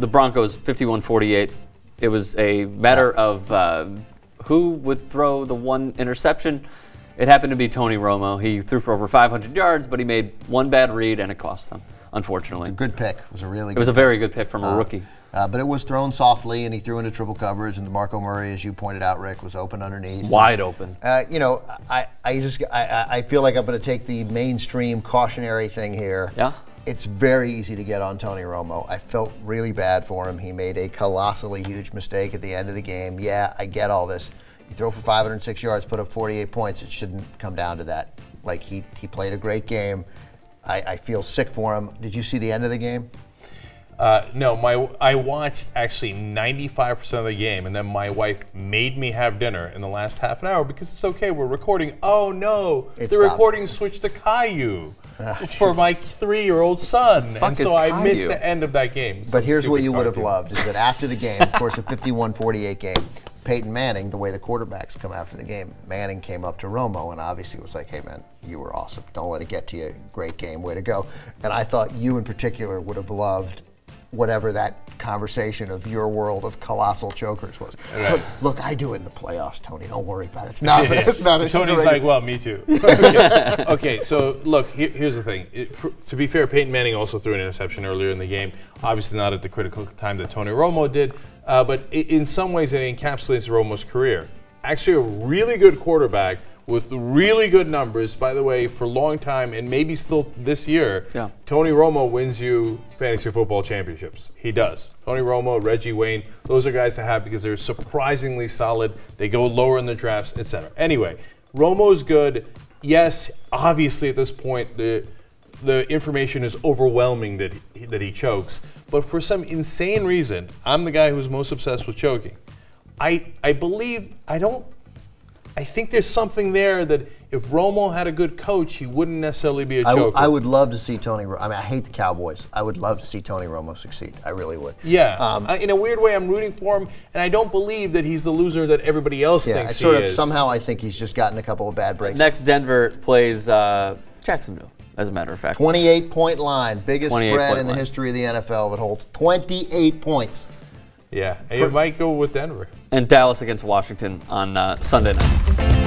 the Broncos 51-48. It was a matter of who would throw the one interception. It happened to be Tony Romo. He threw for over 500 yards, but he made one bad read, and it cost them, unfortunately. It was a good pick. It was a really good pick. It was a very good pick from a rookie. But it was thrown softly, and he threw into triple coverage, and DeMarco Murray, as you pointed out, Rick, was open underneath. Wide open. You know, I feel like I'm going to take the mainstream cautionary thing here. Yeah. It's very easy to get on Tony Romo. I felt really bad for him. He made a colossally huge mistake at the end of the game. Yeah, I get all this. You throw for 506 yards, put up 48 points. It shouldn't come down to that. Like, he played a great game. I feel sick for him. Did you see the end of the game? No, I watched actually 95% of the game, and then my wife made me have dinner in the last half an hour because it's okay, we're recording. Oh no, the recording switched to Caillou for my 3-year-old son, and so I missed the end of that game. But here's what you would have loved, is that after the game, of course the 51-48 game, Peyton Manning, the way the quarterbacks come after the game, Manning came up to Romo and obviously was like, hey man, you were awesome, don't let it get to you, great game, way to go. And I thought you in particular would have loved whatever that conversation of your world of colossal chokers was. Right. Look, I do it in the playoffs, Tony. Don't worry about it. It's not, it's not a Tony's like, well, me too. Okay. Okay, so look, here's the thing. To be fair, Peyton Manning also threw an interception earlier in the game. Obviously not at the critical time that Tony Romo did, but in some ways it encapsulates Romo's career. Actually a really good quarterback with really good numbers, by the way, for a long time, and maybe still this year. Yeah. Tony Romo wins you fantasy football championships. He does. Tony Romo, Reggie Wayne, those are guys to have because they're surprisingly solid. They go lower in the drafts, etc. Anyway, Romo's good. Yes, obviously at this point, the information is overwhelming that he chokes. But for some insane reason, I'm the guy who's most obsessed with choking. I think there's something there that if Romo had a good coach, he wouldn't necessarily be a choker. I would love to see Tony Romo. I mean, I hate the Cowboys. I would love to see Tony Romo succeed. I really would. Yeah. In a weird way, I'm rooting for him, and I don't believe that he's the loser that everybody else thinks he is. Somehow I think he's just gotten a couple of bad breaks. Next, Denver plays Jacksonville, as a matter of fact. 28-point line. Biggest spread in the history of the NFL that holds 28 points. Yeah, it might go with Denver. And Dallas against Washington on Sunday night.